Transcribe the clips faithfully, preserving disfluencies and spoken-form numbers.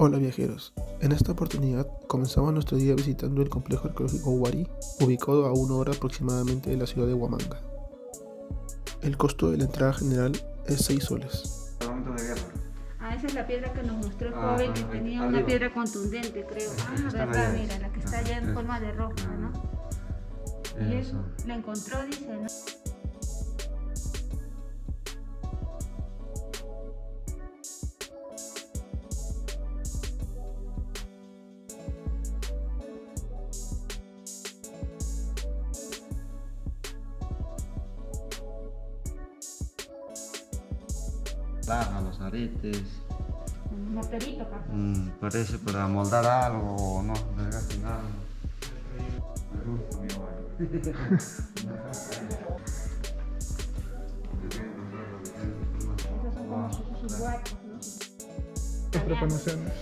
Hola viajeros, en esta oportunidad comenzamos nuestro día visitando el complejo arqueológico Huarí, ubicado a una hora aproximadamente de la ciudad de Huamanga. El costo de la entrada general es seis soles. Ah, esa es la piedra que nos mostró el joven, ah, que tenía arriba. Una piedra contundente, creo. Ah, verdad, mira, la que está allá en forma de roja, ¿no? Y eso, la encontró, dice, ¿no? A los aretes, un morterito, mm, parece para moldar algo, no, nada. Preparaciones.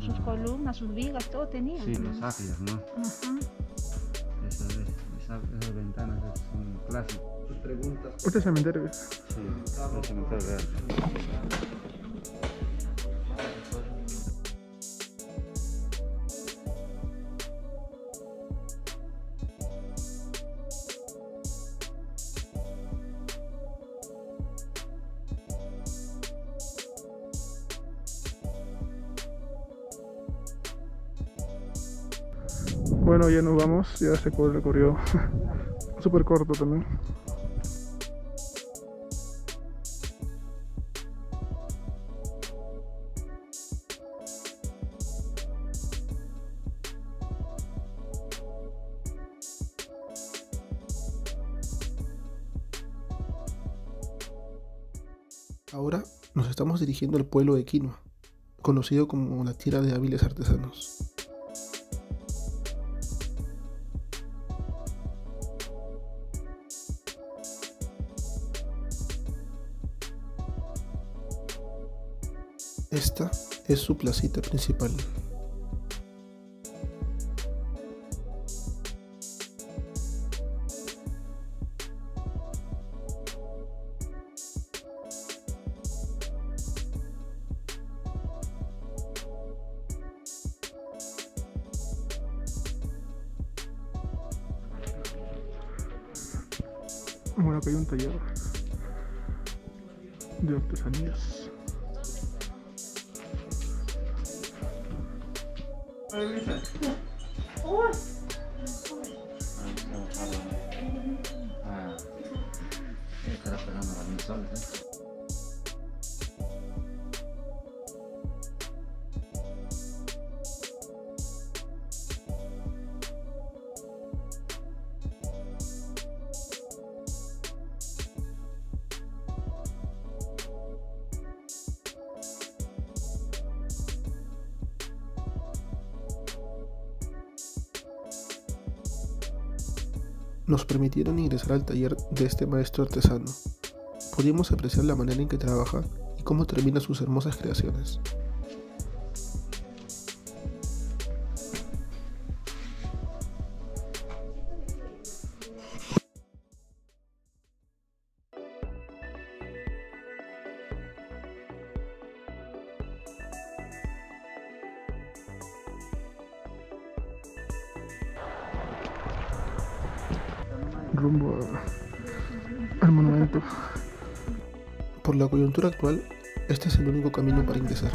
Sus columnas, sus vigas, todo tenía. Sí, ¿no? Los áfiles, ¿no? Ajá. Esas, esas, esas ventanas son clásicas. Sus preguntas. ¿Este es cementerio? Sí, el cementerio real. Bueno, ya nos vamos, ya se recorrió súper corto también. Ahora nos estamos dirigiendo al pueblo de Quinua, conocido como la tierra de hábiles artesanos. Esta es su placita principal. Bueno, acá hay un taller de artesanías. Nos permitieron ingresar al taller de este maestro artesano. Podíamos apreciar la manera en que trabaja y cómo termina sus hermosas creaciones. rumbo a, al monumento. Por la coyuntura actual, este es el único camino para ingresar.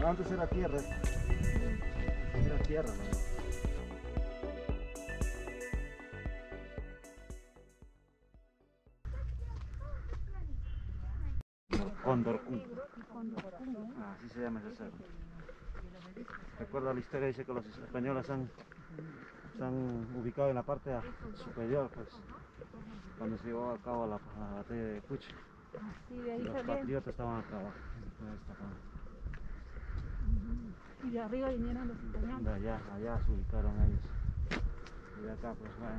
No, antes era tierra. Era tierra, ¿no? Condorcuncho. Ah, así se llama ese cerro. Recuerda la historia, dice que los españoles han, se han ubicado en la parte superior, pues, cuando se llevó a cabo la, la batalla de Ayacucho. Sí, de ahí los salían. Patriotas estaban acá abajo. Y de arriba vinieron los españoles. De allá, allá se ubicaron ellos. Y de acá, pues, bueno,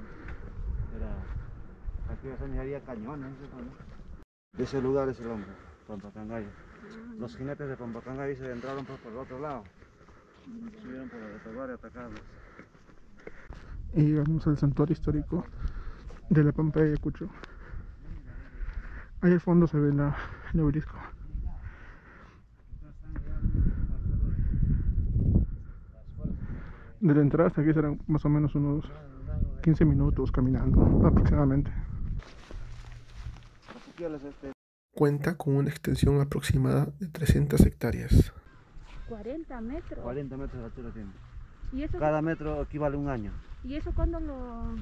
era... Aquí se añadía cañones, ¿no? De ese lugar es el hombre, Pampacangallo. Los jinetes de Pampacangallo se entraron por, por el otro lado. Subieron por el otro lado y atacarlos. Y llegamos al santuario histórico de la Pampa de Ayacucho. Ahí al fondo se ve la, el obelisco. De la entrada hasta aquí serán más o menos unos quince minutos caminando aproximadamente. Cuenta con una extensión aproximada de trescientas hectáreas. cuarenta metros. cuarenta metros de altura tiene. ¿Y eso? Cada metro equivale a un año. ¿Y eso cuándo lo...?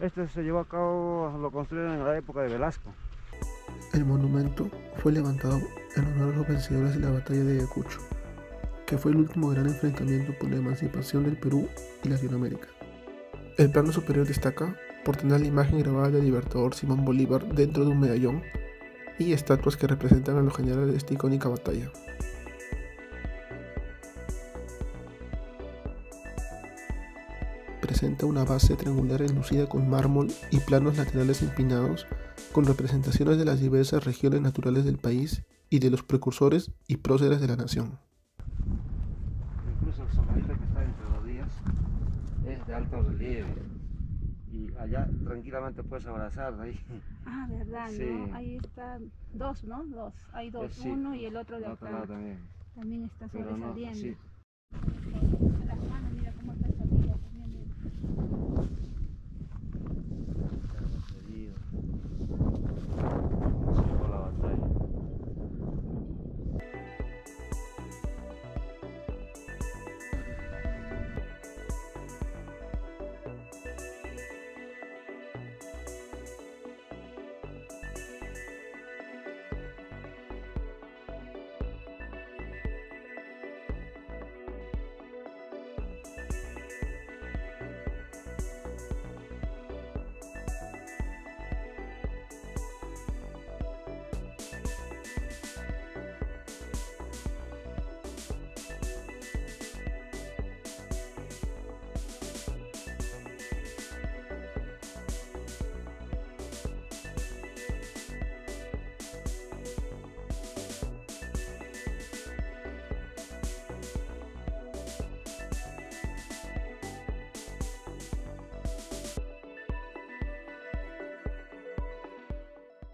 Este se llevó a cabo, lo construyeron en la época de Velasco. El monumento fue levantado en honor a los vencedores de la Batalla de Ayacucho, que fue el último gran enfrentamiento por la emancipación del Perú y Latinoamérica. El plano superior destaca por tener la imagen grabada del libertador Simón Bolívar dentro de un medallón y estatuas que representan a los generales de esta icónica batalla. Presenta una base triangular enlucida con mármol y planos laterales empinados con representaciones de las diversas regiones naturales del país y de los precursores y próceres de la nación. Incluso el socarito que está entre los días es de alto relieve. Y allá tranquilamente puedes abrazar de ahí. Ah, verdad, sí. ¿No? Ahí están dos, ¿no? Dos. Hay dos, sí, uno y el otro de acá. Otro también. También está sobresaliendo. No, sí. Las manos, mira cómo está salida también. La batalla.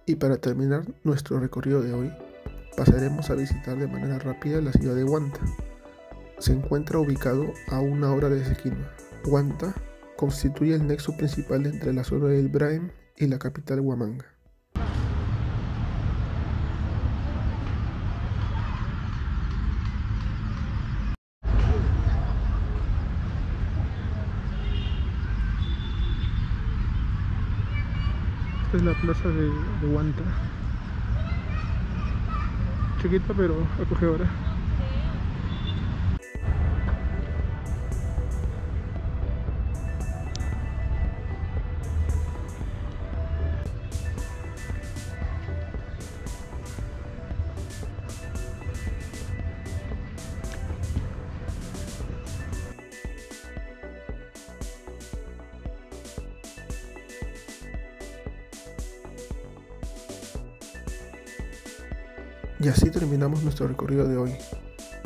Y para terminar nuestro recorrido de hoy, pasaremos a visitar de manera rápida la ciudad de Huanta. Se encuentra ubicado a una hora de Quinua. Huanta constituye el nexo principal entre la zona del Braem y la capital Huamanga. Es la plaza de, de Huanta, chiquita pero acogedora. Y así terminamos nuestro recorrido de hoy.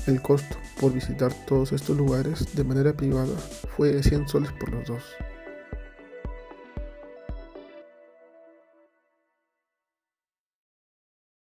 El costo por visitar todos estos lugares de manera privada fue de cien soles por los dos.